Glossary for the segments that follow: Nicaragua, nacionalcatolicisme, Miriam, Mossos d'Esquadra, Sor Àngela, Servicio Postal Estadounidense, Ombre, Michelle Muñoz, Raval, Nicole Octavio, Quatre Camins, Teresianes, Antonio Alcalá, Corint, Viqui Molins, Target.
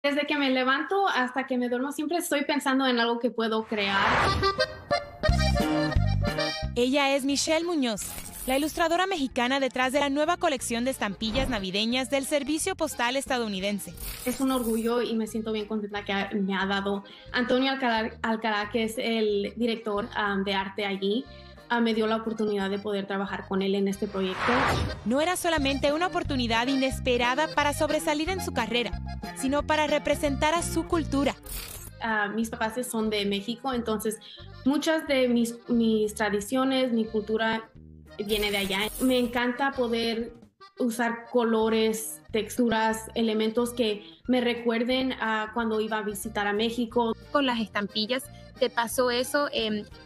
Desde que me levanto hasta que me duermo, siempre estoy pensando en algo que puedo crear. Ella es Michelle Muñoz, la ilustradora mexicana detrás de la nueva colección de estampillas navideñas del Servicio Postal Estadounidense. Es un orgullo y me siento bien contenta que me ha dado Antonio Alcalá, que es el director de arte allí. Me dio la oportunidad de poder trabajar con él en este proyecto. No era solamente una oportunidad inesperada para sobresalir en su carrera, sino para representar a su cultura. Mis papás son de México, entonces muchas de mis tradiciones, mi cultura viene de allá. Me encanta poder usar colores, texturas, elementos que me recuerden a cuando iba a visitar a México. Con las estampillas te pasó eso,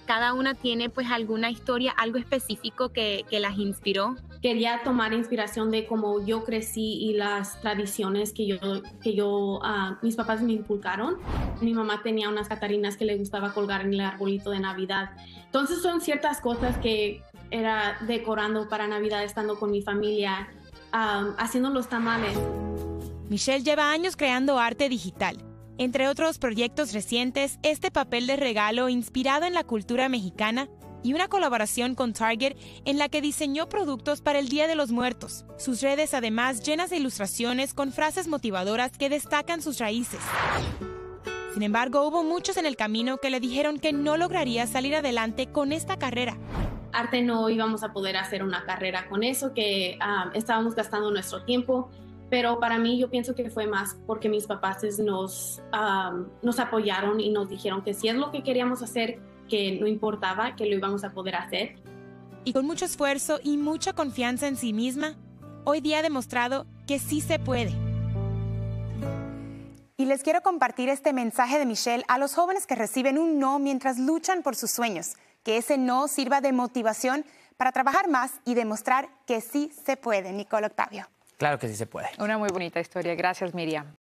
cada una tiene pues alguna historia, algo específico que las inspiró. Quería tomar inspiración de cómo yo crecí y las tradiciones mis papás me inculcaron. Mi mamá tenía unas catarinas que le gustaba colgar en el arbolito de Navidad. Entonces son ciertas cosas que era decorando para Navidad, estando con mi familia, haciendo los tamales. Michelle lleva años creando arte digital. Entre otros proyectos recientes, este papel de regalo inspirado en la cultura mexicana y una colaboración con Target en la que diseñó productos para el Día de los Muertos. Sus redes además llenas de ilustraciones con frases motivadoras que destacan sus raíces. Sin embargo, hubo muchos en el camino que le dijeron que no lograría salir adelante con esta carrera. Arte no íbamos a poder hacer una carrera con eso, que estábamos gastando nuestro tiempo. Pero para mí yo pienso que fue más porque mis papás nos apoyaron y nos dijeron que si es lo que queríamos hacer, que no importaba, que lo íbamos a poder hacer. Y con mucho esfuerzo y mucha confianza en sí misma, hoy día ha demostrado que sí se puede. Y les quiero compartir este mensaje de Michelle a los jóvenes que reciben un no mientras luchan por sus sueños. Que ese no sirva de motivación para trabajar más y demostrar que sí se puede. Nicole Octavio. Claro que sí se puede. Una muy bonita historia. Gracias, Miriam.